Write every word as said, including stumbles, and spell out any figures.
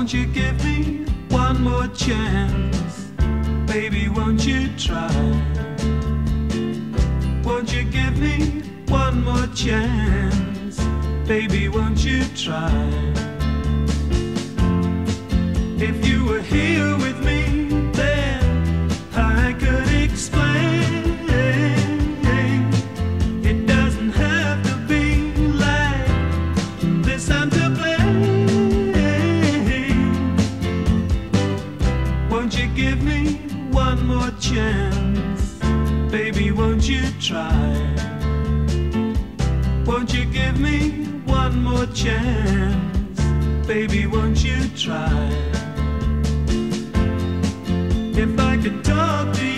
Won't you give me one more chance? Baby, won't you try? Won't you give me one more chance? Baby, won't you try? If you were here with me, then I could explain. It doesn't have to be like this, I'm to blame. Won't you give me one more chance? Baby, won't you try? Won't you give me one more chance? Baby, won't you try? If I could talk to you.